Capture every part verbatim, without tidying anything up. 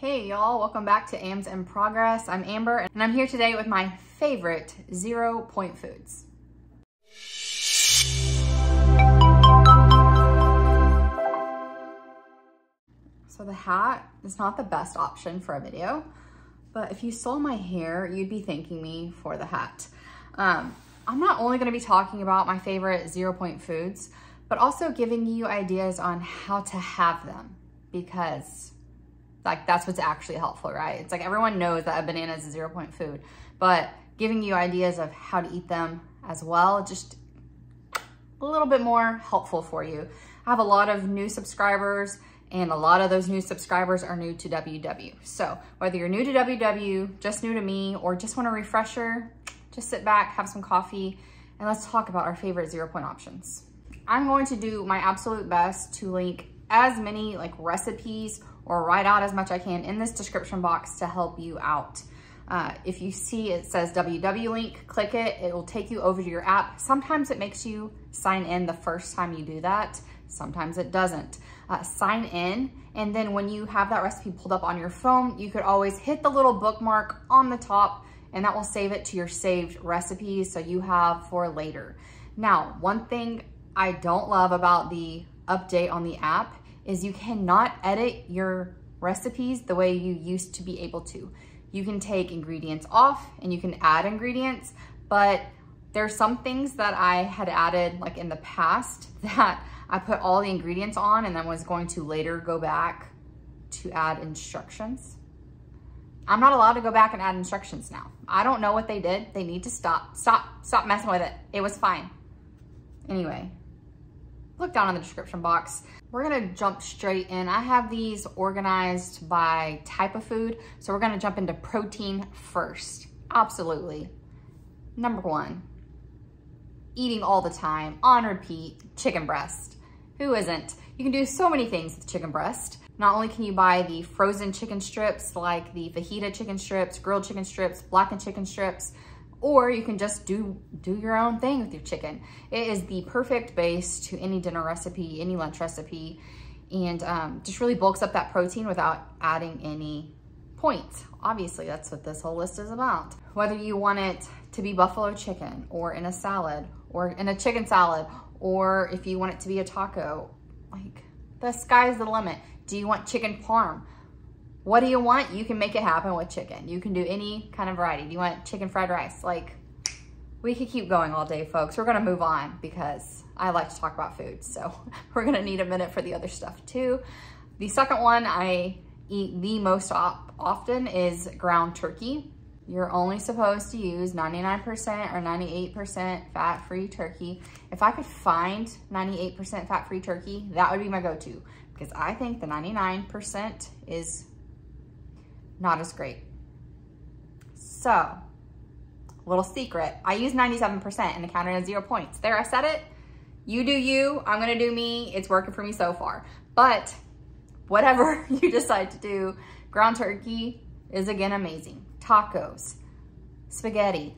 Hey y'all, welcome back to Ams in Progress. I'm Amber and I'm here today with my favorite zero point foods. So the hat is not the best option for a video, but if you stole my hair, you'd be thanking me for the hat. Um, I'm not only gonna be talking about my favorite zero point foods, but also giving you ideas on how to have them because like that's what's actually helpful, right? It's like everyone knows that a banana is a zero point food, but giving you ideas of how to eat them as well, just a little bit more helpful for you. I have a lot of new subscribers and a lot of those new subscribers are new to W W. So whether you're new to W W, just new to me, or just want a refresher, just sit back, have some coffee, and let's talk about our favorite zero point options. I'm going to do my absolute best to link as many like recipes or write out as much I can in this description box to help you out. Uh, if you see it says W W link, click it, it will take you over to your app. Sometimes it makes you sign in the first time you do that, sometimes it doesn't. Uh, sign in, and then when you have that recipe pulled up on your phone, you could always hit the little bookmark on the top and that will save it to your saved recipes so you have for later. Now, one thing I don't love about the update on the app is you cannot edit your recipes the way you used to be able to. You can take ingredients off and you can add ingredients, but there's some things that I had added like in the past that I put all the ingredients on and then was going to later go back to add instructions. I'm not allowed to go back and add instructions now. I don't know what they did. They need to stop, stop, stop messing with it. It was fine. Anyway, look down in the description box. We're gonna jump straight in. I have these organized by type of food. So we're gonna jump into protein first. Absolutely. Number one, eating all the time, on repeat, chicken breast. Who isn't? You can do so many things with chicken breast. Not only can you buy the frozen chicken strips, like the fajita chicken strips, grilled chicken strips, blackened chicken strips, or you can just do, do your own thing with your chicken. It is the perfect base to any dinner recipe, any lunch recipe, and um, just really bulks up that protein without adding any points. Obviously, that's what this whole list is about. Whether you want it to be buffalo chicken or in a salad or in a chicken salad, or if you want it to be a taco, like the sky's the limit. Do you want chicken parm? What do you want? You can make it happen with chicken. You can do any kind of variety. Do you want chicken fried rice? Like, we could keep going all day, folks. We're gonna move on because I like to talk about food. So we're gonna need a minute for the other stuff too. The second one I eat the most op- often is ground turkey. You're only supposed to use ninety-nine percent or ninety-eight percent fat-free turkey. If I could find ninety-eight percent fat-free turkey, that would be my go-to because I think the ninety-nine percent is not as great. So, little secret. I use ninety-seven percent and I counted as zero points. There, I said it. You do you, I'm gonna do me. It's working for me so far. But whatever you decide to do, ground turkey is again amazing. Tacos, spaghetti,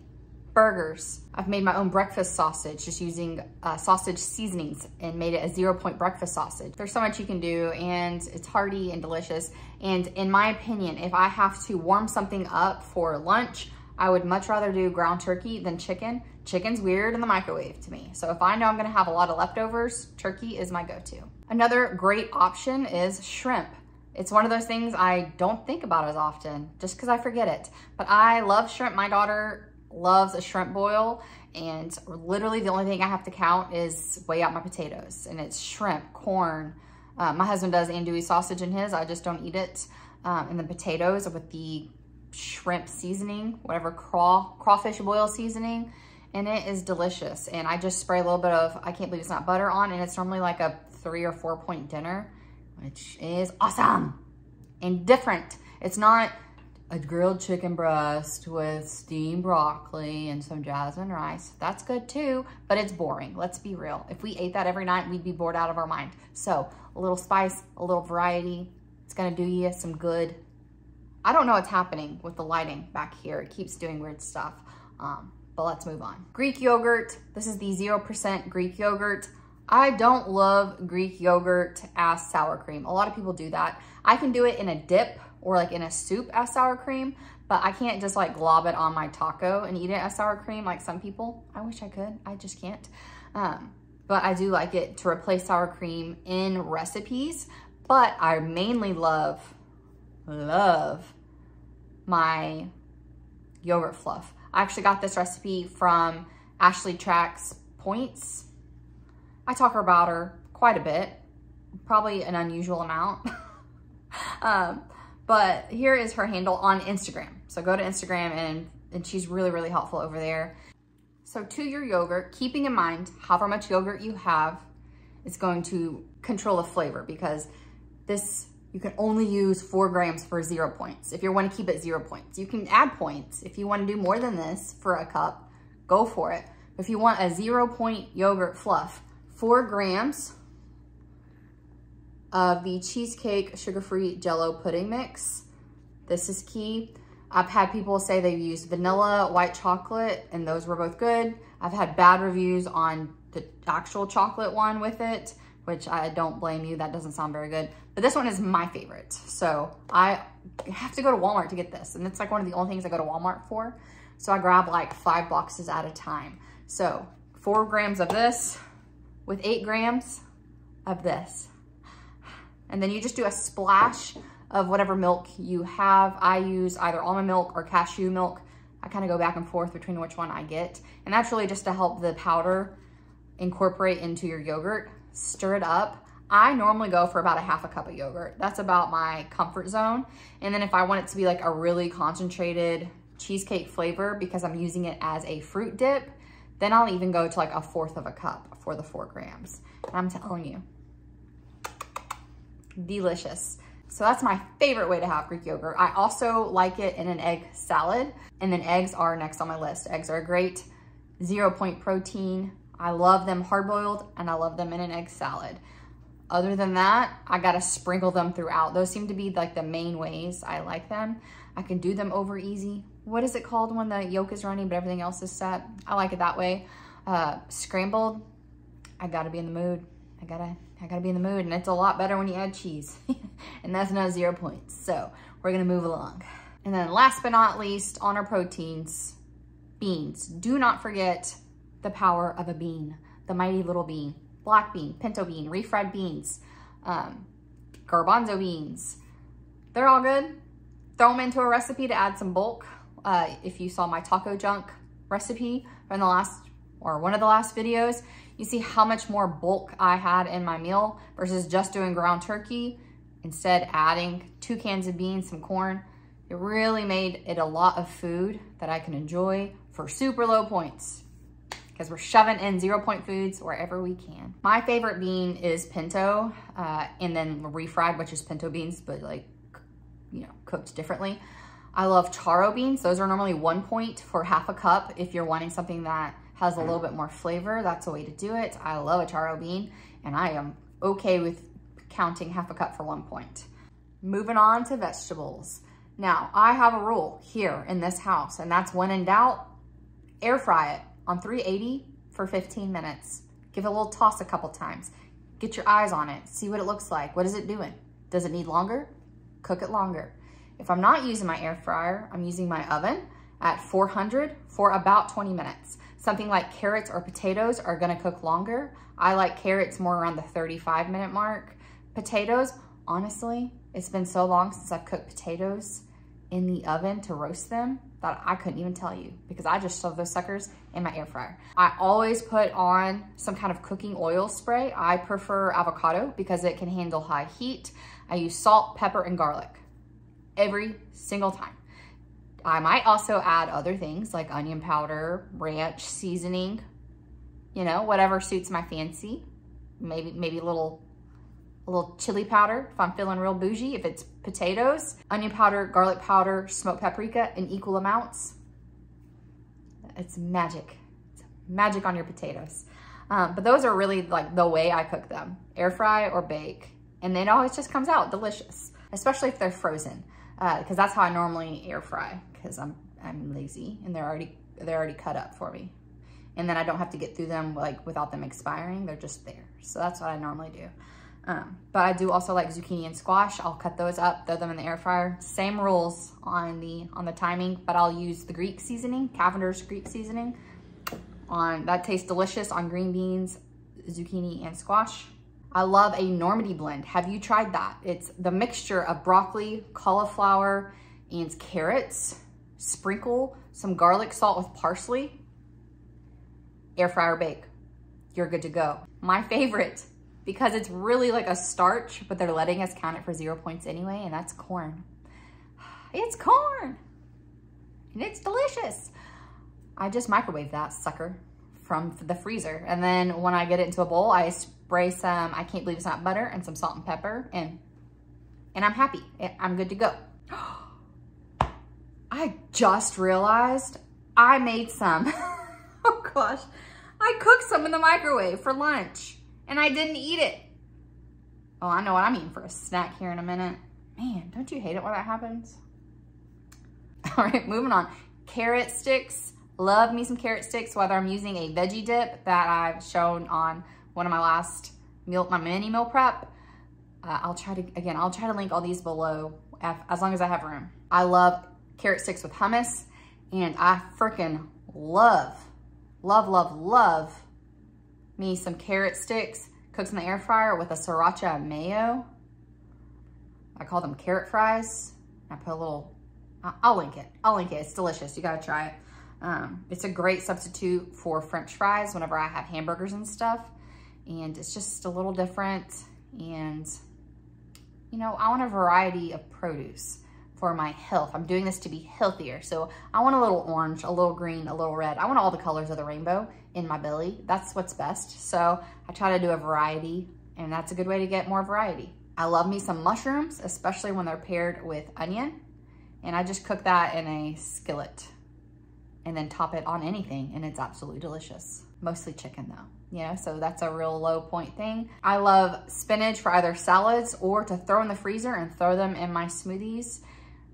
burgers. I've made my own breakfast sausage just using uh, sausage seasonings and made it a zero point breakfast sausage. There's so much you can do and it's hearty and delicious. And in my opinion, if I have to warm something up for lunch, I would much rather do ground turkey than chicken. Chicken's weird in the microwave to me. So if I know I'm gonna have a lot of leftovers, turkey is my go-to. Another great option is shrimp. It's one of those things I don't think about as often just because I forget it. But I love shrimp. My daughter loves a shrimp boil and literally the only thing I have to count is weigh out my potatoes and it's shrimp, corn. Uh, my husband does andouille sausage in his. I just don't eat it. Um, and the potatoes with the shrimp seasoning, whatever craw, crawfish boil seasoning, and it is delicious. And I just spray a little bit of, I can't believe it's not butter on, and it's normally like a three or four point dinner, which is awesome and different. It's not a grilled chicken breast with steamed broccoli and some jasmine rice. That's good too, but it's boring. Let's be real. If we ate that every night, we'd be bored out of our mind. So a little spice, a little variety, it's gonna do you some good. I don't know what's happening with the lighting back here. It keeps doing weird stuff, um, but let's move on. Greek yogurt. This is the zero percent Greek yogurt. I don't love Greek yogurt as sour cream. A lot of people do that. I can do it in a dip or like in a soup as sour cream, but I can't just like glob it on my taco and eat it as sour cream like some people. I wish I could, I just can't. Um, but I do like it to replace sour cream in recipes, but I mainly love, love my yogurt fluff. I actually got this recipe from Ashley Tracks Points. I talk about her quite a bit, probably an unusual amount. um, but here is her handle on Instagram. So go to Instagram and, and she's really, really helpful over there. So to your yogurt, keeping in mind however much yogurt you have is going to control the flavor, because this, you can only use four grams for zero points. If you want to keep it zero points, you can add points. If you want to do more than this for a cup, go for it. If you want a zero point yogurt fluff, four grams of the cheesecake sugar-free jello pudding mix. This is key. I've had people say they've used vanilla, white chocolate, and those were both good. I've had bad reviews on the actual chocolate one with it, which I don't blame you, that doesn't sound very good. But this one is my favorite. So I have to go to Walmart to get this. And it's like one of the only things I go to Walmart for. So I grab like five boxes at a time. So four grams of this with eight grams of this. And then you just do a splash of whatever milk you have. I use either almond milk or cashew milk. I kind of go back and forth between which one I get. And that's really just to help the powder incorporate into your yogurt. Stir it up. I normally go for about a half a cup of yogurt. That's about my comfort zone. And then if I want it to be like a really concentrated cheesecake flavor because I'm using it as a fruit dip, then I'll even go to like a fourth of a cup for the four grams. And I'm telling you, delicious. So that's my favorite way to have Greek yogurt. I also like it in an egg salad. And then eggs are next on my list. Eggs are great, zero point protein. I love them hard-boiled, and I love them in an egg salad. Other than that, I gotta sprinkle them throughout. Those seem to be like the main ways I like them. I can do them over easy. What is it called when the yolk is runny but everything else is set? I like it that way. Uh, scrambled, I gotta be in the mood. I gotta, I gotta be in the mood, and it's a lot better when you add cheese. And that's not zero points, so we're gonna move along. And then last but not least, on our proteins, beans. Do not forget the power of a bean, the mighty little bean, black bean, pinto bean, refried beans, um, garbanzo beans. They're all good. Throw them into a recipe to add some bulk. Uh, if you saw my taco junk recipe from the last, or one of the last videos, you see how much more bulk I had in my meal versus just doing ground turkey. Instead, adding two cans of beans, some corn. It really made it a lot of food that I can enjoy for super low points, because we're shoving in zero point foods wherever we can. My favorite bean is pinto, uh, and then refried, which is pinto beans, but like, you know, cooked differently. I love charro beans. Those are normally one point for half a cup. If you're wanting something that has a little bit more flavor, that's a way to do it. I love a charro bean, and I am okay with counting half a cup for one point. Moving on to vegetables. Now, I have a rule here in this house, and that's when in doubt, air fry it on three eighty for fifteen minutes. Give it a little toss a couple times. Get your eyes on it, see what it looks like. What is it doing? Does it need longer? Cook it longer. If I'm not using my air fryer, I'm using my oven at four hundred for about twenty minutes. Something like carrots or potatoes are gonna cook longer. I like carrots more around the thirty-five minute mark. Potatoes, honestly, it's been so long since I've cooked potatoes in the oven to roast them that I couldn't even tell you, because I just shove those suckers in my air fryer. I always put on some kind of cooking oil spray. I prefer avocado because it can handle high heat. I use salt, pepper, and garlic every single time. I might also add other things like onion powder, ranch, seasoning, you know, whatever suits my fancy. Maybe, maybe a little A little chili powder if I'm feeling real bougie. If it's potatoes, onion powder, garlic powder, smoked paprika in equal amounts. It's magic. It's magic on your potatoes. Um, but those are really like the way I cook them. Air fry or bake. And then it always just comes out delicious, especially if they're frozen. Uh, cause that's how I normally air fry, cause I'm, I'm lazy and they're already, they're already cut up for me. And then I don't have to get through them like without them expiring. They're just there. So that's what I normally do. Um, but I do also like zucchini and squash. I'll cut those up, throw them in the air fryer. Same rules on the on the timing, but I'll use the Greek seasoning, Cavender's Greek seasoning. On that tastes delicious on green beans, zucchini, and squash. I love a Normandy blend. Have you tried that? It's the mixture of broccoli, cauliflower, and carrots. Sprinkle some garlic salt with parsley. Air fryer bake. You're good to go. My favorite, because it's really like a starch, but they're letting us count it for zero points anyway, and that's corn. It's corn, and it's delicious. I just microwave that sucker from the freezer. And then when I get it into a bowl, I spray some, I can't believe it's not butter, and some salt and pepper, and, and I'm happy. I'm good to go. I just realized I made some. Oh gosh. I cooked some in the microwave for lunch and I didn't eat it. Oh, I know what I'm eating for a snack here in a minute. Man, don't you hate it when that happens? All right, moving on. Carrot sticks. Love me some carrot sticks, whether I'm using a veggie dip that I've shown on one of my last meal, my mini meal prep. Uh, I'll try to, again, I'll try to link all these below as long as I have room. I love carrot sticks with hummus, and I freaking love, love, love, love me some carrot sticks cooked in the air fryer with a sriracha and mayo. I call them carrot fries. I put a little, I'll link it. I'll link it. It's delicious. You got to try it. Um, it's a great substitute for French fries whenever I have hamburgers and stuff. And it's just a little different. And, you know, I want a variety of produce for my health. I'm doing this to be healthier. So I want a little orange, a little green, a little red. I want all the colors of the rainbow in my belly. That's what's best. So I try to do a variety, and that's a good way to get more variety. I love me some mushrooms, especially when they're paired with onion. And I just cook that in a skillet and then top it on anything. And it's absolutely delicious. Mostly chicken though, you know, so that's a real low point thing. I love spinach for either salads or to throw in the freezer and throw them in my smoothies.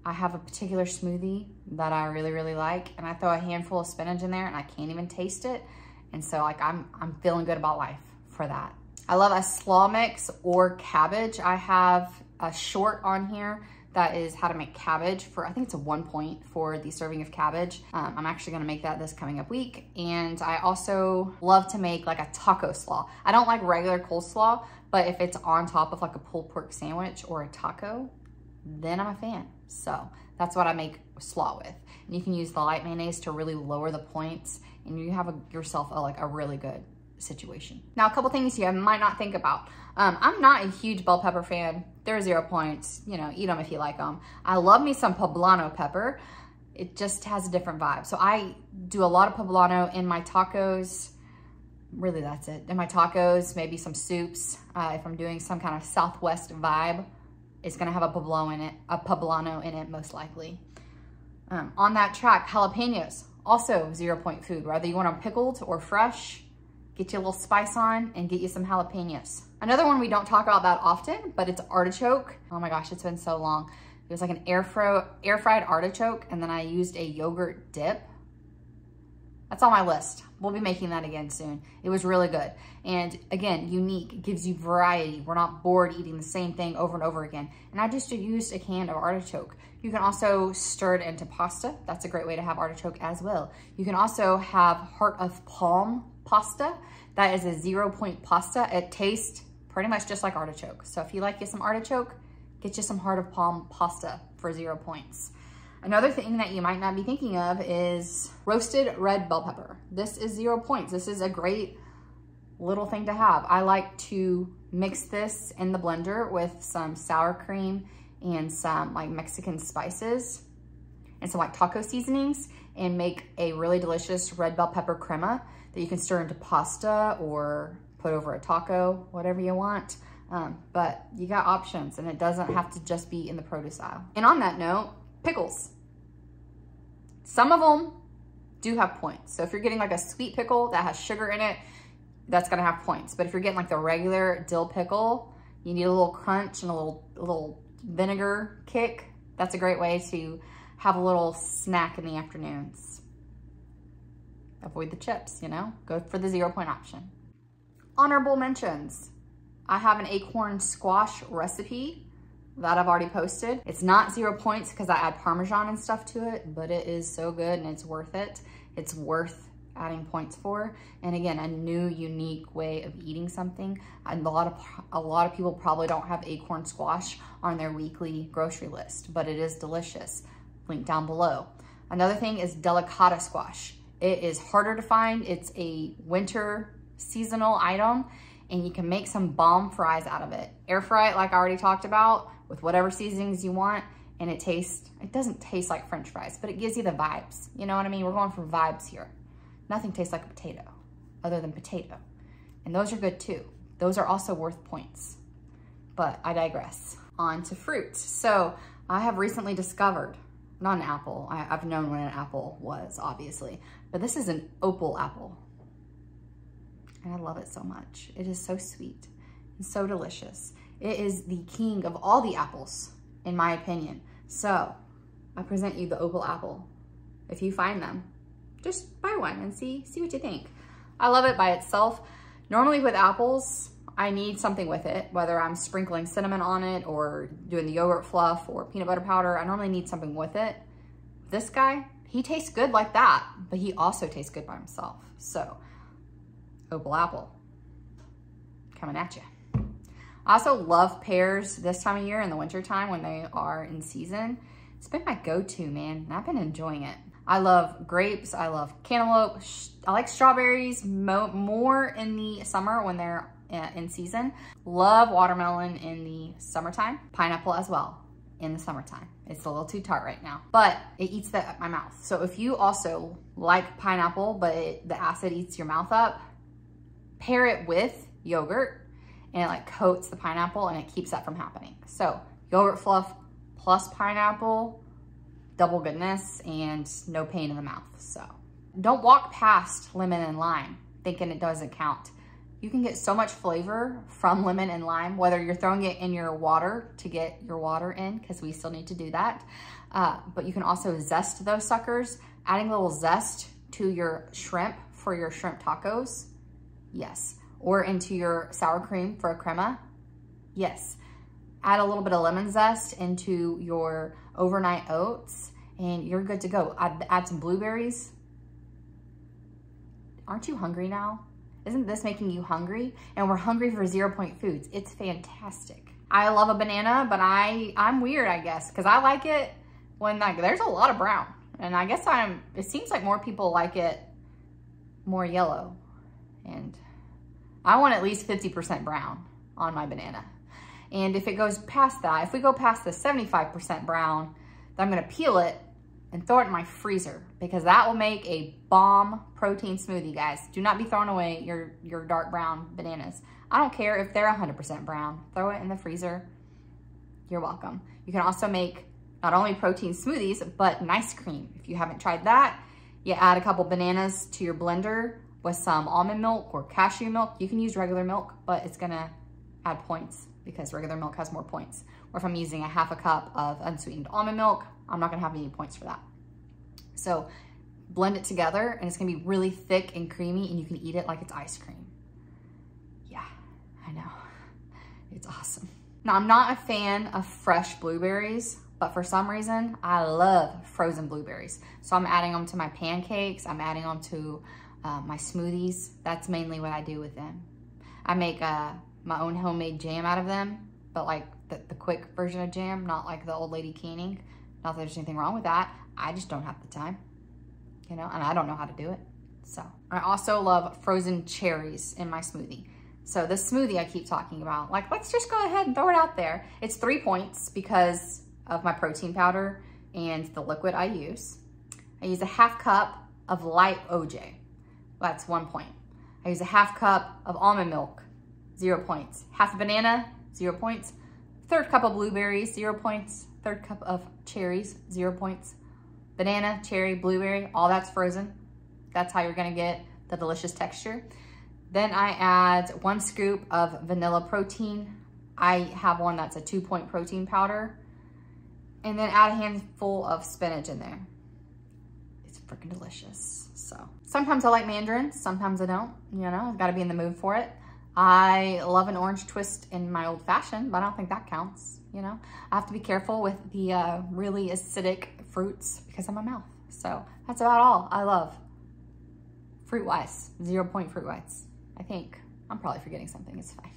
I have a particular smoothie that I really, really like, and I throw a handful of spinach in there and I can't even taste it. And so like I'm, I'm feeling good about life for that. I love a slaw mix or cabbage. I have a short on here that is how to make cabbage for, I think it's a one point for the serving of cabbage. Um, I'm actually gonna make that this coming up week. And I also love to make like a taco slaw. I don't like regular coleslaw, but if it's on top of like a pulled pork sandwich or a taco, then I'm a fan. So that's what I make slaw with. And you can use the light mayonnaise to really lower the points, and you have a, yourself a, like a really good situation. Now, a couple things you might not think about. Um, I'm not a huge bell pepper fan. They're zero points, you know, eat them if you like them. I love me some poblano pepper. It just has a different vibe. So I do a lot of poblano in my tacos. Really, that's it. In my tacos, maybe some soups. Uh, if I'm doing some kind of Southwest vibe, it's gonna have a poblano in it, a poblano in it most likely. Um, on that track, jalapenos, also zero point food. Whether you want them pickled or fresh, get you a little spice on and get you some jalapenos. Another one we don't talk about that often, but it's artichoke. Oh my gosh, it's been so long. It was like an air, fro air fried artichoke, and then I used a yogurt dip. That's on my list. We'll be making that again soon. It was really good. And again, unique, it gives you variety. We're not bored eating the same thing over and over again. And I just used a can of artichoke. You can also stir it into pasta. That's a great way to have artichoke as well. You can also have heart of palm pasta. That is a zero point pasta. It tastes pretty much just like artichoke. So if you like you some artichoke, get you some heart of palm pasta for zero points. Another thing that you might not be thinking of is roasted red bell pepper. This is zero points. This is a great little thing to have. I like to mix this in the blender with some sour cream and some like Mexican spices and some like taco seasonings, and make a really delicious red bell pepper crema that you can stir into pasta or put over a taco, whatever you want. Um, but you got options, and it doesn't have to just be in the produce aisle. And on that note, pickles. Some of them do have points. So if you're getting like a sweet pickle that has sugar in it, that's gonna have points. But if you're getting like the regular dill pickle, you need a little crunch and a little, a little vinegar kick. That's a great way to have a little snack in the afternoons. Avoid the chips, you know? Go for the zero point option. Honorable mentions. I have an acorn squash recipe that I've already posted. It's not zero points because I add Parmesan and stuff to it, but it is so good and it's worth it. It's worth adding points for. And again, a new unique way of eating something. And a lot of a lot of people probably don't have acorn squash on their weekly grocery list, but it is delicious. Link down below. Another thing is delicata squash. It is harder to find. It's a winter seasonal item, and you can make some bomb fries out of it. Air fry it, like I already talked about, with whatever seasonings you want, and it tastes, it doesn't taste like French fries, but it gives you the vibes. You know what I mean? We're going for vibes here. Nothing tastes like a potato, other than potato. And those are good too. Those are also worth points, but I digress. On to fruit. So I have recently discovered, not an apple, I, I've known what an apple was, obviously, but this is an opal apple. And I love it so much. It is so sweet and so delicious. It is the king of all the apples, in my opinion. So I present you the opal apple. If you find them, just buy one and see, see what you think. I love it by itself. Normally with apples, I need something with it, whether I'm sprinkling cinnamon on it or doing the yogurt fluff or peanut butter powder. I normally need something with it. This guy, he tastes good like that, but he also tastes good by himself. So opal apple, coming at you. I also love pears this time of year in the winter time when they are in season. It's been my go-to, man, and I've been enjoying it. I love grapes, I love cantaloupe, I like strawberries mo more in the summer when they're in season. Love watermelon in the summertime. Pineapple as well in the summertime. It's a little too tart right now, but it eats the, up my mouth. So if you also like pineapple, but it, the acid eats your mouth up, pair it with yogurt and it like coats the pineapple and it keeps that from happening. So yogurt fluff plus pineapple, double goodness and no pain in the mouth. So don't walk past lemon and lime thinking it doesn't count. You can get so much flavor from lemon and lime, whether you're throwing it in your water to get your water in, because we still need to do that. Uh, but you can also zest those suckers, adding a little zest to your shrimp for your shrimp tacos. Yes. Or into your sour cream for a crema. Yes. Add a little bit of lemon zest into your overnight oats and you're good to go. Add, add some blueberries. Aren't you hungry now? Isn't this making you hungry? And we're hungry for zero point foods. It's fantastic. I love a banana, but I, I'm weird, I guess, because I like it when like, there's a lot of brown. And I guess I'm, it seems like more people like it more yellow. And I want at least fifty percent brown on my banana. And if it goes past that, if we go past the seventy-five percent brown, then I'm gonna peel it and throw it in my freezer because that will make a bomb protein smoothie, guys. Do not be throwing away your, your dark brown bananas. I don't care if they're one hundred percent brown. Throw it in the freezer. You're welcome. You can also make not only protein smoothies, but an ice cream. If you haven't tried that, you add a couple bananas to your blender with some almond milk or cashew milk. You can use regular milk, but it's gonna add points because regular milk has more points. Or if I'm using a half a cup of unsweetened almond milk, I'm not gonna have any points for that. So blend it together and it's gonna be really thick and creamy and you can eat it like it's ice cream. Yeah, I know, it's awesome. Now I'm not a fan of fresh blueberries, but for some reason I love frozen blueberries. So I'm adding them to my pancakes, I'm adding them to Uh, my smoothies. That's mainly what I do with them. I make uh, my own homemade jam out of them, but like the, the quick version of jam, not like the old lady canning. Not that there's anything wrong with that. I just don't have the time, you know, and I don't know how to do it. So I also love frozen cherries in my smoothie. So this smoothie I keep talking about, like, let's just go ahead and throw it out there. It's three points because of my protein powder and the liquid I use. I use a half cup of light O J. That's one point. I use a half cup of almond milk, zero points. Half a banana, zero points. Third cup of blueberries, zero points. Third cup of cherries, zero points. Banana, cherry, blueberry, all that's frozen. That's how you're gonna get the delicious texture. Then I add one scoop of vanilla protein. I have one that's a two point protein powder. And then add a handful of spinach in there. It's freaking delicious. So sometimes I like mandarins, sometimes I don't, you know, I've got to be in the mood for it. I love an orange twist in my old fashioned, but I don't think that counts, you know? I have to be careful with the uh, really acidic fruits because of my mouth. So that's about all I love. Fruit-wise, zero point fruit-wise, I think. I'm probably forgetting something, it's fine.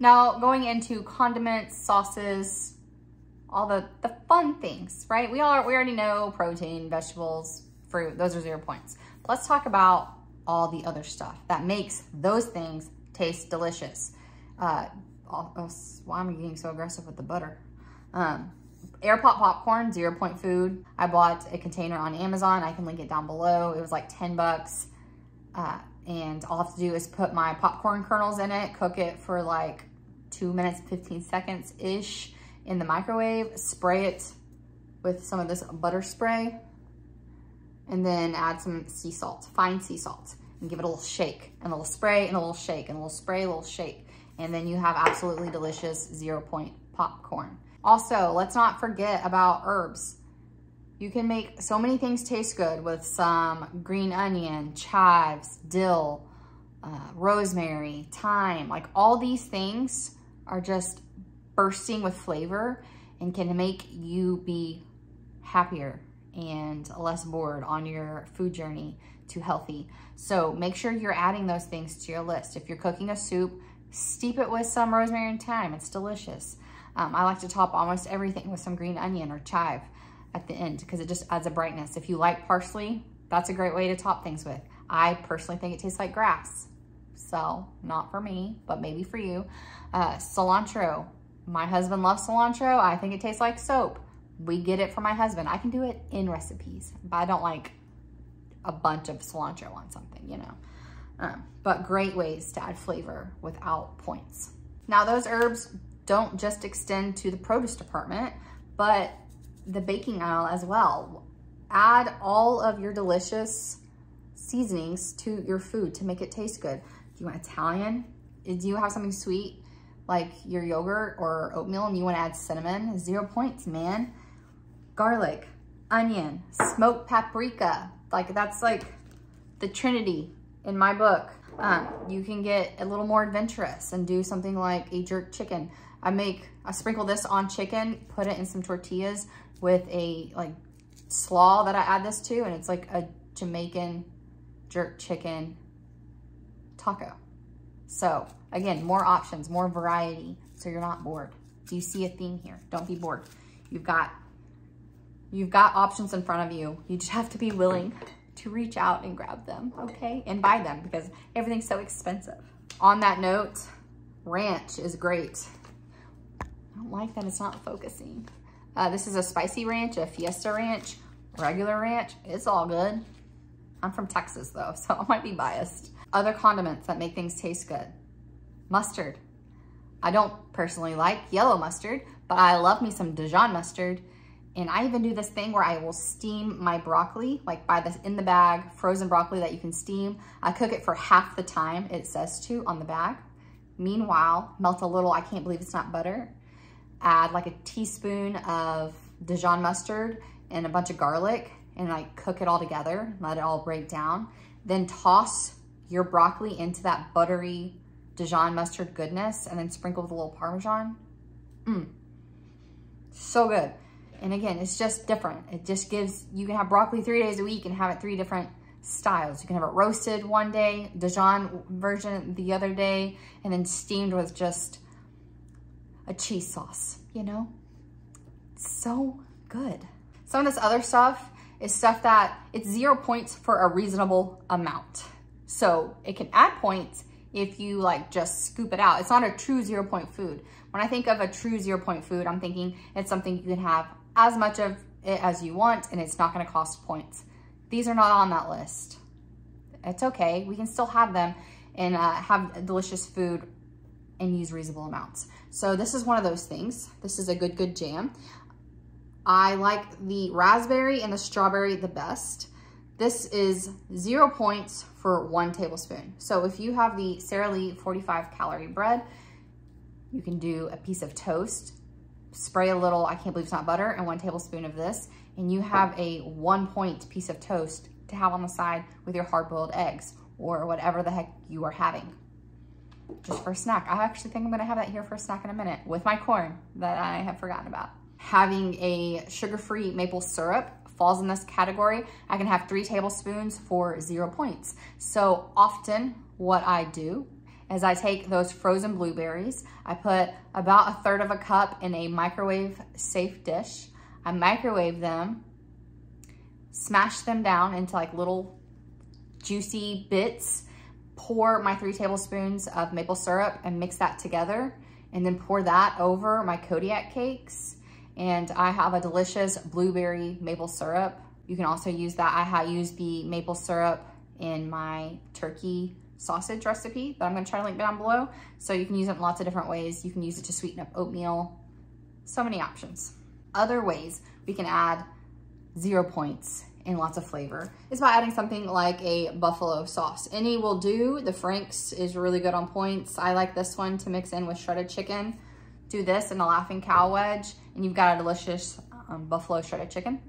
Now, going into condiments, sauces, all the, the fun things, right? We, all, we already know protein, vegetables, fruit, those are zero points. But let's talk about all the other stuff that makes those things taste delicious. Uh, why am I getting so aggressive with the butter? Um, Air Pop popcorn, zero point food. I bought a container on Amazon. I can link it down below. It was like ten bucks. Uh, and all I have to do is put my popcorn kernels in it, cook it for like two minutes, fifteen seconds-ish in the microwave, spray it with some of this butter spray, and then add some sea salt, fine sea salt, and give it a little shake, and a little spray, and a little shake, and a little spray, a little shake. And then you have absolutely delicious zero point popcorn. Also, let's not forget about herbs. You can make so many things taste good with some green onion, chives, dill, uh, rosemary, thyme. Like all these things are just bursting with flavor and can make you be happier and less bored on your food journey to healthy. So make sure you're adding those things to your list. If you're cooking a soup, steep it with some rosemary and thyme. It's delicious. Um, I like to top almost everything with some green onion or chive at the end because it just adds a brightness. If you like parsley, that's a great way to top things with. I personally think it tastes like grass. So not for me, but maybe for you. Uh, cilantro. My husband loves cilantro. I think it tastes like soap. We get it from my husband. I can do it in recipes, but I don't like a bunch of cilantro on something, you know. Um, but great ways to add flavor without points. Now those herbs don't just extend to the produce department, but the baking aisle as well. Add all of your delicious seasonings to your food to make it taste good. Do you want Italian? Do you have something sweet like your yogurt or oatmeal and you want to add cinnamon? Zero points, man. Garlic, onion, smoked paprika. Like that's like the Trinity in my book. Um, you can get a little more adventurous and do something like a jerk chicken. I make, I sprinkle this on chicken, put it in some tortillas with a like slaw that I add this to, and it's like a Jamaican jerk chicken taco. So again, more options, more variety, so you're not bored. Do you see a theme here? Don't be bored. You've got, you've got options in front of you. You just have to be willing to reach out and grab them, okay? And buy them because everything's so expensive. On that note, ranch is great. I don't like that it's not focusing. Uh, this is a spicy ranch, a fiesta ranch, regular ranch. It's all good. I'm from Texas though, so I might be biased. Other condiments that make things taste good. Mustard. I don't personally like yellow mustard, but I love me some Dijon mustard. And I even do this thing where I will steam my broccoli, like buy this in the bag, frozen broccoli that you can steam. I cook it for half the time it says to on the bag. Meanwhile, melt a little, I can't believe it's not butter. Add like a teaspoon of Dijon mustard and a bunch of garlic and like cook it all together, let it all break down. Then toss your broccoli into that buttery Dijon mustard goodness and then sprinkle with a little Parmesan. Mmm, so good. And again, it's just different. It just gives, you can have broccoli three days a week and have it three different styles. You can have it roasted one day, Dijon version the other day, and then steamed with just a cheese sauce, you know? So good. Some of this other stuff is stuff that it's zero points for a reasonable amount. So it can add points if you like just scoop it out. It's not a true zero point food. When I think of a true zero point food, I'm thinking it's something you can have as much of it as you want and it's not gonna cost points. These are not on that list. It's okay, we can still have them and uh, have delicious food and use reasonable amounts. So this is one of those things. This is a good, good jam. I like the raspberry and the strawberry the best. This is zero points for one tablespoon. So if you have the Sara Lee forty-five calorie bread, you can do a piece of toast, spray a little, I can't believe it's not butter, and one tablespoon of this, and you have a one point piece of toast to have on the side with your hard boiled eggs or whatever the heck you are having. just for a snack. I actually think I'm gonna have that here for a snack in a minute with my corn that I have forgotten about. Having a sugar-free maple syrup falls in this category. I can have three tablespoons for zero points. So often what I do is I take those frozen blueberries, I put about a third of a cup in a microwave safe dish. I microwave them, smash them down into like little juicy bits, pour my three tablespoons of maple syrup and mix that together, and then pour that over my Kodiak cakes. And I have a delicious blueberry maple syrup. You can also use that. I have used the maple syrup in my turkey sausage recipe that I'm gonna try to link down below. So you can use it in lots of different ways. You can use it to sweeten up oatmeal. So many options. Other ways we can add zero points and lots of flavor is by adding something like a buffalo sauce. Any will do. The Franks is really good on points. I like this one to mix in with shredded chicken. Do this and a Laughing Cow wedge, and you've got a delicious um, buffalo shredded chicken.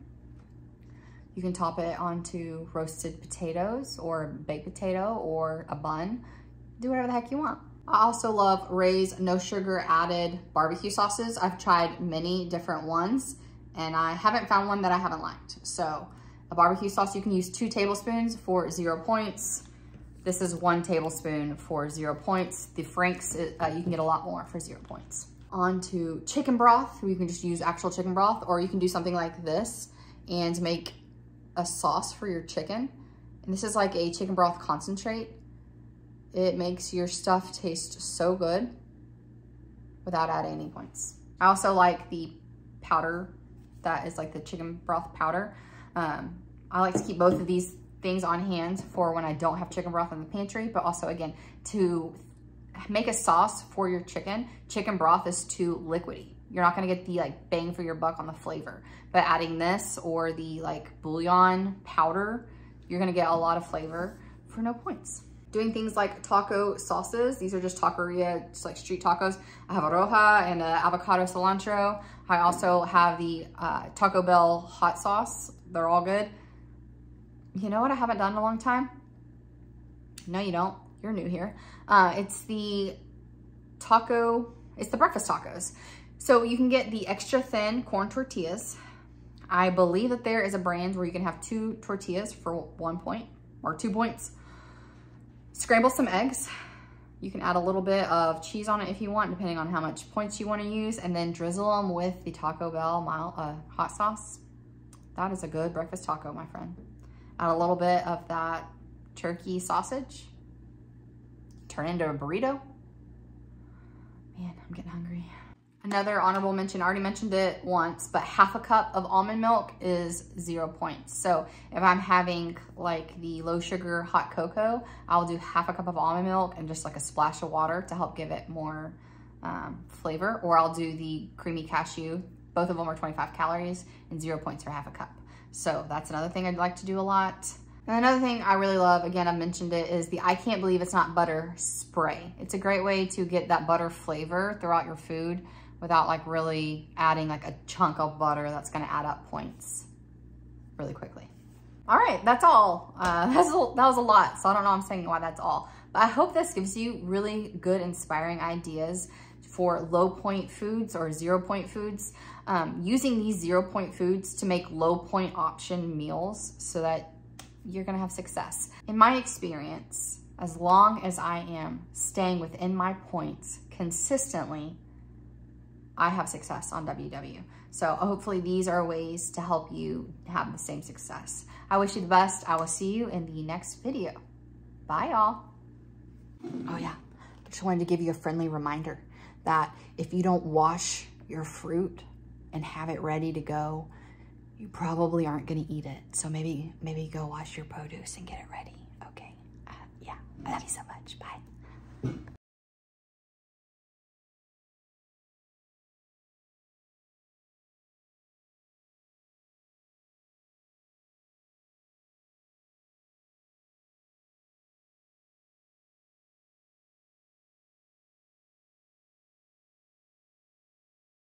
You can top it onto roasted potatoes or baked potato or a bun. Do whatever the heck you want. I also love Ray's no sugar added barbecue sauces. I've tried many different ones and I haven't found one that I haven't liked. So a barbecue sauce, you can use two tablespoons for zero points. This is one tablespoon for zero points. The Franks, uh, you can get a lot more for zero points. Onto chicken broth. You can just use actual chicken broth, or you can do something like this and make a sauce for your chicken. And this is like a chicken broth concentrate. It makes your stuff taste so good without adding any points. I also like the powder that is like the chicken broth powder. Um, I like to keep both of these things on hand for when I don't have chicken broth in the pantry, but also again, to make a sauce for your chicken, chicken broth is too liquidy. You're not gonna get the like bang for your buck on the flavor, but adding this or the like bouillon powder, you're gonna get a lot of flavor for no points. Doing things like taco sauces. These are just taqueria, just like street tacos. I have a roja and a avocado cilantro. I also have the uh, Taco Bell hot sauce. They're all good. You know what I haven't done in a long time? No, you don't. You're new here. Uh, it's the taco, it's the breakfast tacos. So you can get the extra thin corn tortillas. I believe that there is a brand where you can have two tortillas for one point or two points. Scramble some eggs. You can add a little bit of cheese on it if you want, depending on how much points you want to use, and then drizzle them with the Taco Bell mild, uh, hot sauce. That is a good breakfast taco, my friend. Add a little bit of that turkey sausage. Turn into a burrito. Man, I'm getting hungry. Another honorable mention, I already mentioned it once, but half a cup of almond milk is zero points. So if I'm having like the low sugar hot cocoa, I'll do half a cup of almond milk and just like a splash of water to help give it more um, flavor. Or I'll do the creamy cashew. Both of them are twenty-five calories and zero points for half a cup. So that's another thing I'd like to do a lot. And another thing I really love, again, I mentioned it, is the I Can't Believe It's Not Butter spray. It's a great way to get that butter flavor throughout your food without like really adding like a chunk of butter that's gonna add up points really quickly. All right, that's all. Uh, that's a, that was a lot, so I don't know I'm saying why that's all. But I hope this gives you really good, inspiring ideas for low point foods or zero point foods. Um, using these zero point foods to make low point option meals so that you're gonna have success. In my experience, as long as I am staying within my points consistently, I have success on W W. So hopefully these are ways to help you have the same success. I wish you the best. I will see you in the next video. Bye, y'all. Oh yeah, I just wanted to give you a friendly reminder that if you don't wash your fruit and have it ready to go, you probably aren't gonna eat it. So maybe, maybe go wash your produce and get it ready, okay? Uh, yeah, I love you so much, bye.